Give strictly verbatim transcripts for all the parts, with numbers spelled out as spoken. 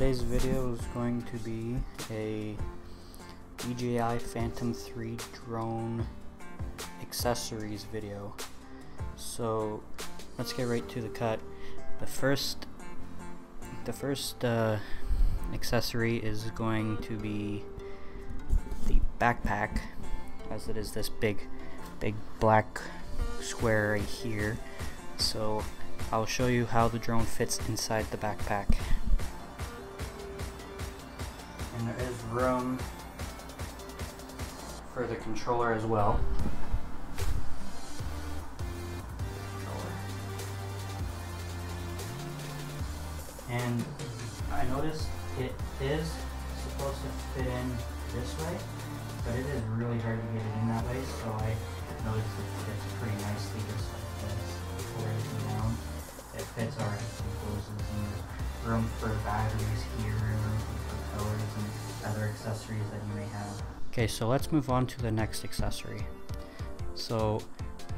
Today's video is going to be a D J I Phantom three drone accessories video. So let's get right to the cut. The first, the first uh, accessory is going to be the backpack, as it is this big, big black square right here. So I'll show you how the drone fits inside the backpack. And there is room for the controller as well. And I noticed it is supposed to fit in this way, but it is really hard to get it in that way, so I noticed it fits pretty nicely just like this. Before everything down, it fits alright. It goes into room for batteries here, room for colors and other accessories that you may have. Okay, so let's move on to the next accessory. So,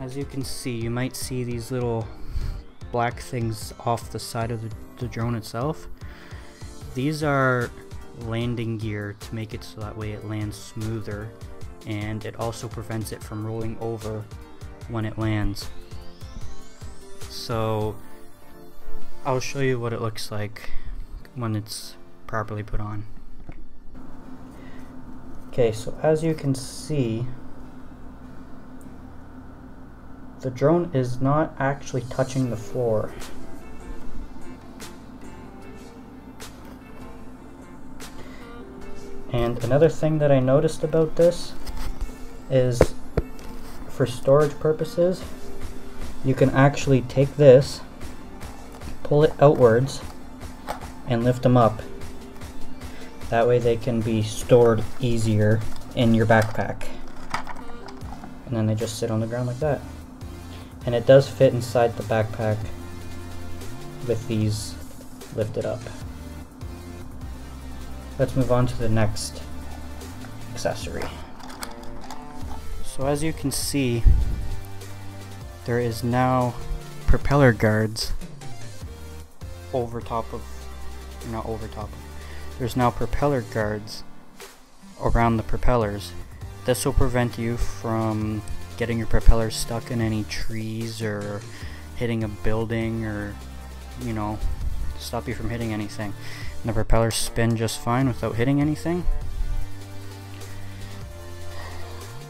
as you can see, you might see these little black things off the side of the, the drone itself. These are landing gear to make it so that way it lands smoother, and it also prevents it from rolling over when it lands. So I'll show you what it looks like when it's properly put on. Okay, so as you can see, the drone is not actually touching the floor. And another thing that I noticed about this is, for storage purposes, you can actually take this, pull it outwards, and lift them up. That way they can be stored easier in your backpack. And then they just sit on the ground like that. And it does fit inside the backpack with these lifted up. Let's move on to the next accessory. So as you can see, there is now propeller guards over top of, not over top of, there's now propeller guards around the propellers. This will prevent you from getting your propellers stuck in any trees or hitting a building, or, you know, stop you from hitting anything. And the propellers spin just fine without hitting anything.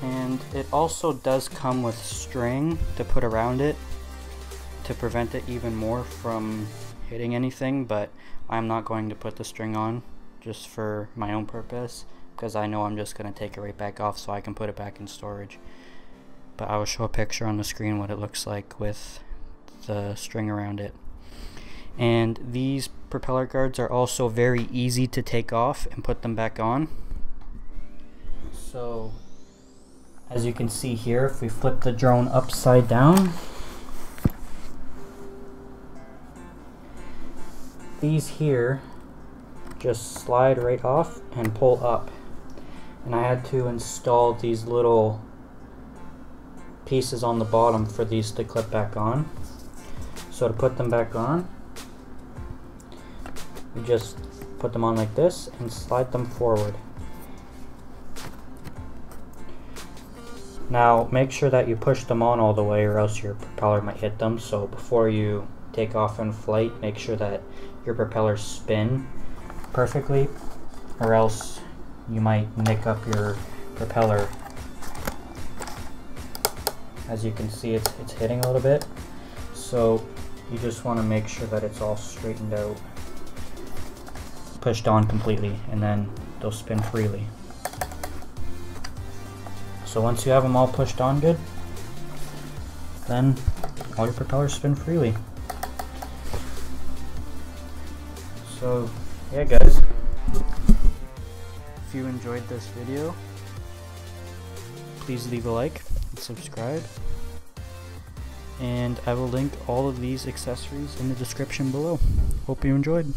And it also does come with string to put around it to prevent it even more from hitting anything, but I'm not going to put the string on just for my own purpose, because I know I'm just going to take it right back off so I can put it back in storage. But I will show a picture on the screen what it looks like with the string around it. And these propeller guards are also very easy to take off and put them back on. So as you can see here, if we flip the drone upside down, these here just slide right off and pull up. And I had to install these little pieces on the bottom for these to clip back on. So to put them back on, you just put them on like this and slide them forward. Now make sure that you push them on all the way, or else your propeller might hit them. So before you take off in flight, make sure that your propellers spin perfectly, or else you might nick up your propeller. As you can see, it's, it's hitting a little bit. So you just want to make sure that it's all straightened out, pushed on completely, and then they'll spin freely. So once you have them all pushed on good, then all your propellers spin freely. So yeah guys, if you enjoyed this video, please leave a like and subscribe. And I will link all of these accessories in the description below. Hope you enjoyed.